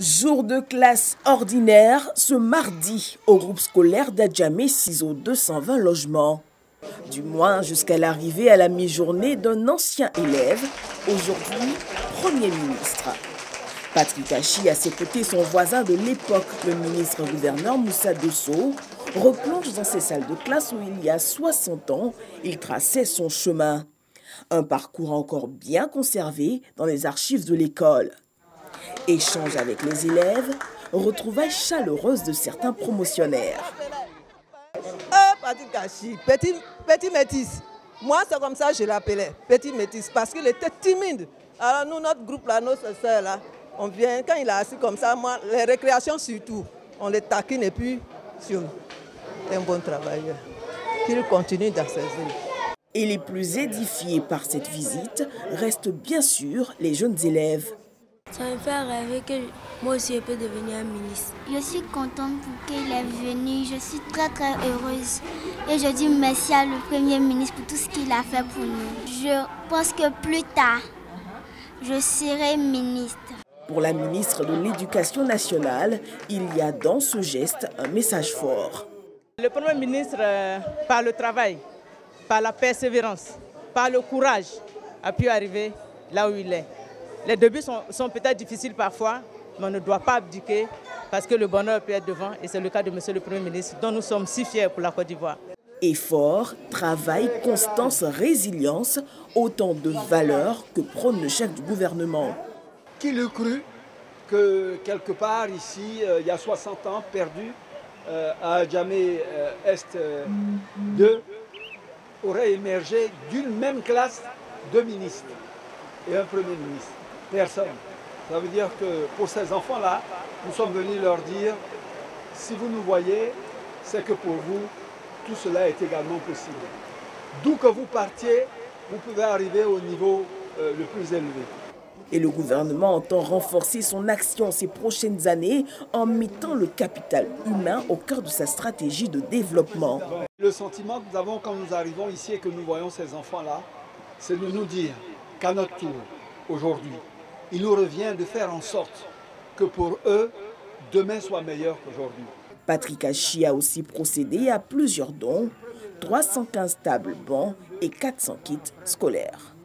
Jour de classe ordinaire ce mardi au groupe scolaire d'Adjamé 6 aux 220 logements. Du moins jusqu'à l'arrivée à la mi-journée d'un ancien élève, aujourd'hui Premier ministre. Patrick Achi, à ses côtés son voisin de l'époque, le ministre-gouverneur Moussa Dosso, replonge dans ses salles de classe où il y a 60 ans, il traçait son chemin. Un parcours encore bien conservé dans les archives de l'école. Échange avec les élèves, retrouvailles chaleureuses de certains promotionnaires. Patrick Achi, petit métis. Moi, c'est comme ça que je l'appelais, petit métis, parce qu'il était timide. Alors nous, notre groupe, là, nos soeurs, là, on vient, quand il est assis comme ça, moi, les récréations surtout, on les taquine et puis, c'est un bon travailleur. Qu'il continue dans ses îles. Et les plus édifiés par cette visite restent bien sûr les jeunes élèves. Ça me fait rêver que moi aussi je peux devenir un ministre. Je suis contente pour qu'il est venu, je suis très très heureuse. Et je dis merci à le Premier ministre pour tout ce qu'il a fait pour nous. Je pense que plus tard, je serai ministre. Pour la ministre de l'Éducation nationale, il y a dans ce geste un message fort. Le Premier ministre, par le travail, par la persévérance, par le courage, a pu arriver là où il est. Les débuts sont peut-être difficiles parfois, mais on ne doit pas abdiquer parce que le bonheur peut être devant et c'est le cas de Monsieur le Premier ministre dont nous sommes si fiers pour la Côte d'Ivoire. Effort, travail, constance, résilience, autant de valeurs que prône le chef du gouvernement. Qui l'eût cru que quelque part ici, il y a 60 ans perdus à Djamé-Est 2, aurait émergé d'une même classe deux ministres et un Premier ministre. Personne. Ça veut dire que pour ces enfants-là, nous sommes venus leur dire « Si vous nous voyez, c'est que pour vous, tout cela est également possible. D'où que vous partiez, vous pouvez arriver au niveau le plus élevé. » Et le gouvernement entend renforcer son action ces prochaines années en mettant le capital humain au cœur de sa stratégie de développement. Le sentiment que nous avons quand nous arrivons ici et que nous voyons ces enfants-là, c'est de nous dire qu'à notre tour, aujourd'hui, il nous revient de faire en sorte que pour eux, demain soit meilleur qu'aujourd'hui. Patrick Achi a aussi procédé à plusieurs dons, 315 tables bancs et 400 kits scolaires.